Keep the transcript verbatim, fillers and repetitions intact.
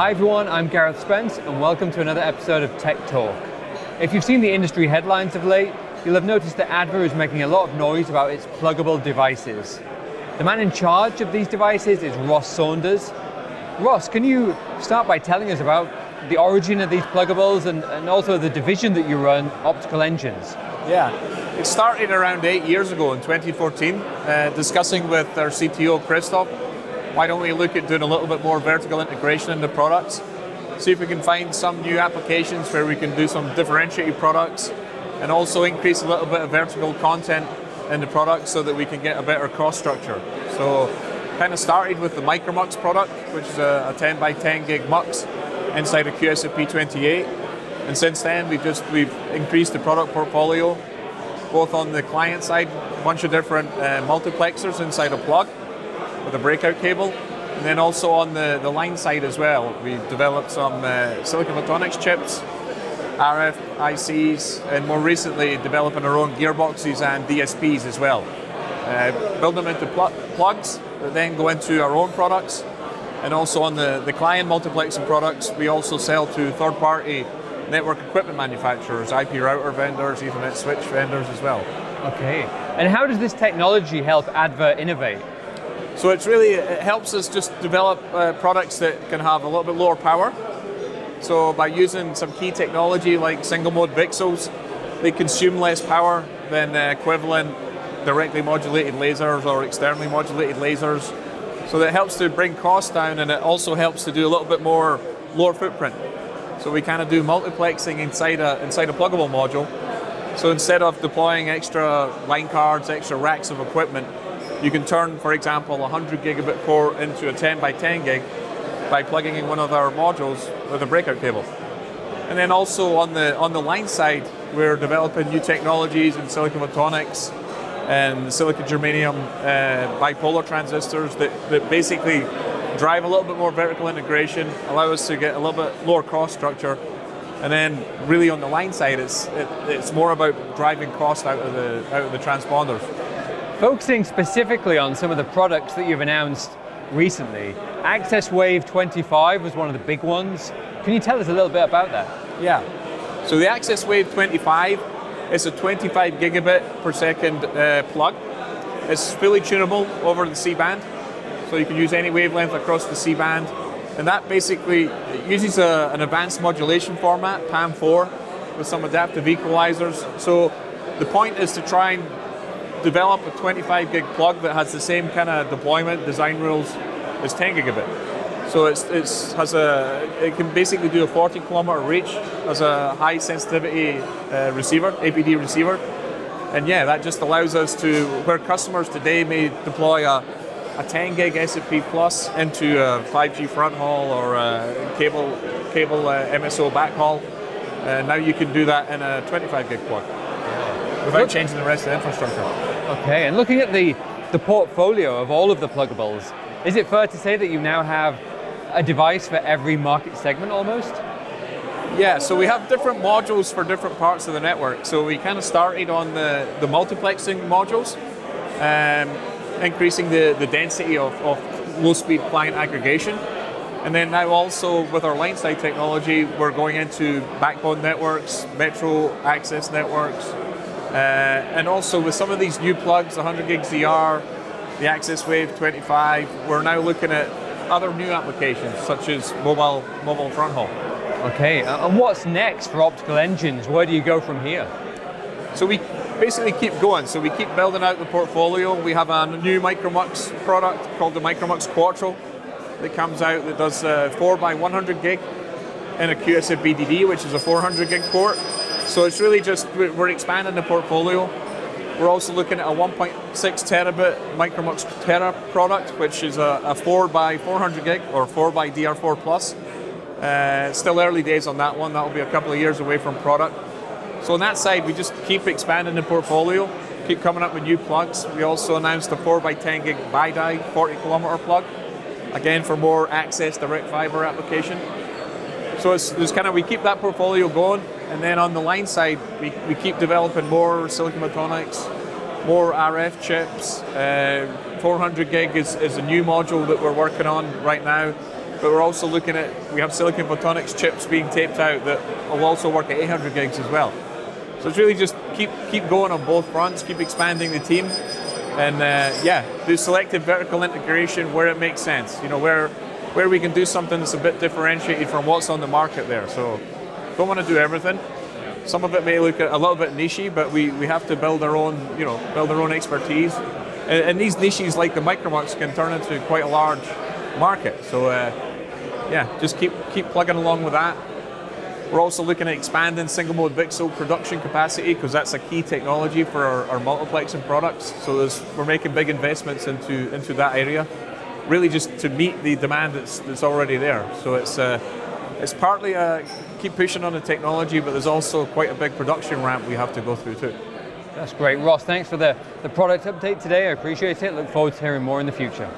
Hi everyone, I'm Gareth Spence and welcome to another episode of Tech Talk. If you've seen the industry headlines of late, you'll have noticed that A D V A is making a lot of noise about its pluggable devices. The man in charge of these devices is Ross Saunders. Ross, can you start by telling us about the origin of these pluggables and, and also the division that you run, Optical Engines? Yeah, it started around eight years ago in twenty fourteen, uh, discussing with our C T O, Christoph, why don't we look at doing a little bit more vertical integration into products, see if we can find some new applications where we can do some differentiated products and also increase a little bit of vertical content in the product so that we can get a better cost structure. So kind of started with the MicroMux product, which is a, a ten by ten gig mux inside a Q S F P twenty-eight. And since then, we've just we've increased the product portfolio, both on the client side, a bunch of different uh, multiplexers inside a plug, with a breakout cable, and then also on the, the line side as well. We've developed some uh, silicon photonics chips, R F, I Cs, and more recently developing our own gearboxes and D S Ps as well. Uh, build them into pl plugs that then go into our own products, and also on the, the client multiplexing products, we also sell to third-party network equipment manufacturers, I P router vendors, Ethernet switch vendors as well. Okay, and how does this technology help A D V A innovate? So it's really, it helps us just develop uh, products that can have a little bit lower power. So by using some key technology like single mode VCSELs, they consume less power than uh, equivalent directly modulated lasers or externally modulated lasers. So that helps to bring costs down, and it also helps to do a little bit more lower footprint. So we kind of do multiplexing inside a, inside a pluggable module. So instead of deploying extra line cards, extra racks of equipment, you can turn, for example, a one hundred gigabit core into a ten by ten gig by plugging in one of our modules with a breakout cable. And then also on the on the line side, we're developing new technologies in silicon photonics and silicon germanium uh, bipolar transistors that, that basically drive a little bit more vertical integration, allow us to get a little bit lower cost structure. And then really on the line side, it's, it, it's more about driving cost out of the, out of the transponders. Focusing specifically on some of the products that you've announced recently, AccessWave twenty-five was one of the big ones. Can you tell us a little bit about that? Yeah. So the AccessWave twenty-five is a twenty-five gigabit per second uh, plug. It's fully tunable over the C-band, so you can use any wavelength across the C-band. And that basically uses a, an advanced modulation format, P A M four, with some adaptive equalizers. So the point is to try and develop a twenty-five gig plug that has the same kind of deployment design rules as ten gigabit. So it's, it's has a it can basically do a forty kilometer reach as a high sensitivity uh, receiver, A P D receiver, and yeah, that just allows us to where customers today may deploy a, a ten gig S F P plus into a five G front haul or a cable cable uh, M S O backhaul. Uh, now you can do that in a twenty-five gig plug without changing the rest of the infrastructure. Okay, and looking at the, the portfolio of all of the pluggables, is it fair to say that you now have a device for every market segment almost? Yeah, so we have different modules for different parts of the network. So we kind of started on the, the multiplexing modules, um, increasing the, the density of, of low-speed client aggregation. And then now also with our line side technology, we're going into backbone networks, metro access networks, Uh, and also with some of these new plugs, one hundred gig Z R, the AccessWave twenty-five, we're now looking at other new applications such as mobile mobile front haul. Okay, uh, and what's next for Optical Engines? Where do you go from here? So we basically keep going. So we keep building out the portfolio. We have a new MicroMux product called the MicroMux Quattro that comes out that does uh, four by one hundred gig and a Q S F B D D, which is a four hundred gig port. So it's really just, we're expanding the portfolio. We're also looking at a one point six terabit MicroMux Terra product, which is a, a four by four hundred gig or four by D R four plus. Uh, still early days on that one. That'll be a couple of years away from product. So on that side, we just keep expanding the portfolio, keep coming up with new plugs. We also announced a four by ten gig BiDi forty kilometer plug, again for more access direct fiber application. So it's, it's kind of, we keep that portfolio going. And then on the line side, we, we keep developing more silicon photonics, more R F chips. Uh, four hundred gig is, is a new module that we're working on right now. but we're also looking at, we have silicon photonics chips being taped out that will also work at eight hundred gigs as well. So it's really just keep, keep going on both fronts, keep expanding the team, and uh, yeah, do selective vertical integration where it makes sense, you know, where, where we can do something that's a bit differentiated from what's on the market there. So don't want to do everything. Some of it may look a little bit nichey, but we, we have to build our own, you know, build our own expertise. And, and these niches like the MicroMux can turn into quite a large market. So uh, yeah, just keep, keep plugging along with that. We're also looking at expanding single mode VCSEL production capacity because that's a key technology for our, our multiplexing products. So there's, we're making big investments into, into that area, really just to meet the demand that's, that's already there. So it's, uh, it's partly a keep pushing on the technology, but there's also quite a big production ramp we have to go through too. That's great. Ross, thanks for the, the product update today. I appreciate it. Look forward to hearing more in the future.